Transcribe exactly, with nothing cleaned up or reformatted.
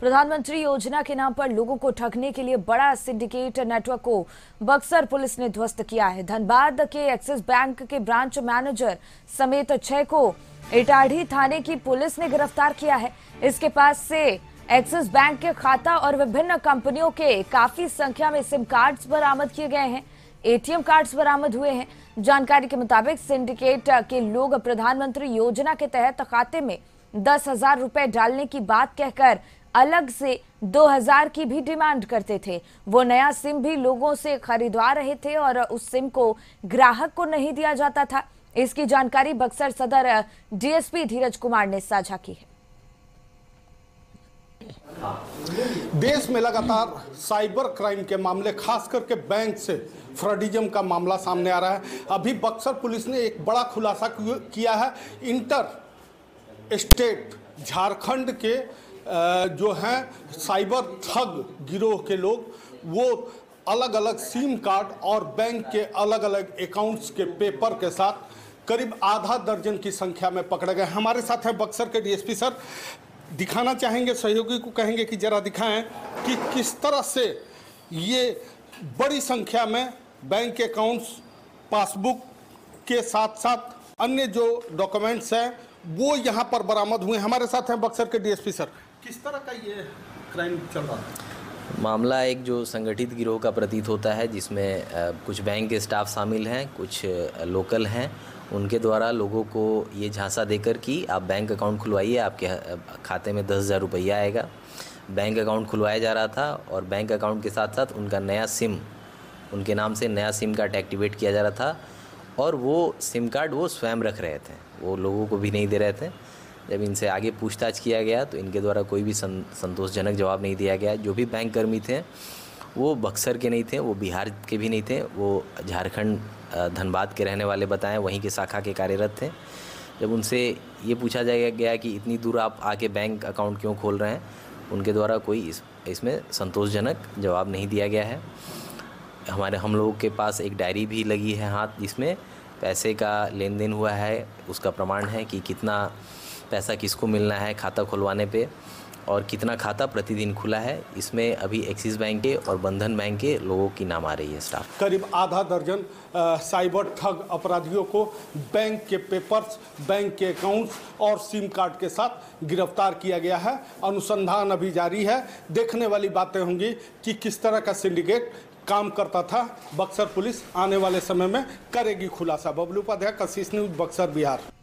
प्रधानमंत्री योजना के नाम पर लोगों को ठगने के लिए बड़ा सिंडिकेट नेटवर्क को बक्सर पुलिस ने ध्वस्त किया है। धनबाद के एक्सिस बैंक के ब्रांच मैनेजर समेत छह को इटाढ़ी थाने की पुलिस ने गिरफ्तार किया है। इसके पास से एक्सिस बैंक के खाता और विभिन्न कंपनियों के काफी संख्या में सिम कार्ड्स बरामद किए गए हैं, ए टी एम कार्ड्स बरामद हुए हैं। जानकारी के मुताबिक सिंडिकेट के लोग प्रधानमंत्री योजना के तहत खाते में दस हजार रुपए डालने की बात कहकर अलग से दो हजार की भी डिमांड करते थे। वो नया सिम भी लोगों से खरीदवा रहे थे और उस सिम को ग्राहक को नहीं दिया जाता था। इसकी जानकारी बक्सर सदर D S P Dheeraj Kumar ने साझा की है। देश में लगातार साइबर क्राइम के मामले, खास करके बैंक से फ्रॉडिज्म का मामला सामने आ रहा है। अभी बक्सर पुलिस ने एक बड़ा खुलासा किया है। इंटर स्टेट झारखंड के जो हैं साइबर ठग गिरोह के लोग, वो अलग अलग सिम कार्ड और बैंक के अलग अलग अकाउंट्स के पेपर के साथ करीब आधा दर्जन की संख्या में पकड़े गए। हमारे साथ है बक्सर के डी एस पी सर। दिखाना चाहेंगे, सहयोगी को कहेंगे कि जरा दिखाएं कि किस तरह से ये बड़ी संख्या में बैंक अकाउंट्स, पासबुक के साथ साथ अन्य जो डॉक्यूमेंट्स हैं वो यहाँ पर बरामद हुए। हमारे साथ हैं बक्सर के डी एस पी सर। किस तरह का ये क्राइम चल रहा है? मामला एक जो संगठित गिरोह का प्रतीत होता है, जिसमें कुछ बैंक के स्टाफ शामिल हैं, कुछ लोकल हैं। उनके द्वारा लोगों को ये झांसा देकर कि आप बैंक अकाउंट खुलवाइए, आपके खाते में दस हज़ार रुपया आएगा। बैंक अकाउंट खुलवाया जा रहा था और बैंक अकाउंट के साथ साथ उनका नया सिम, उनके नाम से नया सिम कार्ड एक्टिवेट किया जा रहा था और वो सिम कार्ड वो स्वयं रख रहे थे, वो लोगों को भी नहीं दे रहे थे। जब इनसे आगे पूछताछ किया गया तो इनके द्वारा कोई भी संतोषजनक जवाब नहीं दिया गया। जो भी बैंक कर्मी थे वो बक्सर के नहीं थे, वो बिहार के भी नहीं थे, वो झारखंड धनबाद के रहने वाले बताएं, वहीं के शाखा के कार्यरत थे। जब उनसे ये पूछा जाया गया कि इतनी दूर आप आके बैंक अकाउंट क्यों खोल रहे हैं, उनके द्वारा कोई इस इसमें संतोषजनक जवाब नहीं दिया गया है। हमारे हम लोगों के पास एक डायरी भी लगी है हाथ, जिसमें पैसे का लेन देन हुआ है, उसका प्रमाण है कि कितना पैसा किसको मिलना है खाता खुलवाने पे और कितना खाता प्रतिदिन खुला है। इसमें अभी एक्सिस बैंक के और बंधन बैंक के लोगों की नाम आ रही है स्टाफ। करीब आधा दर्जन आ, साइबर ठग अपराधियों को बैंक के पेपर्स, बैंक के अकाउंट्स और सिम कार्ड के साथ गिरफ्तार किया गया है। अनुसंधान अभी जारी है। देखने वाली बातें होंगी कि किस तरह का सिंडिकेट काम करता था। बक्सर पुलिस आने वाले समय में करेगी खुलासा। बबलू उपाध्याय, कशिश न्यूज, बक्सर, बिहार।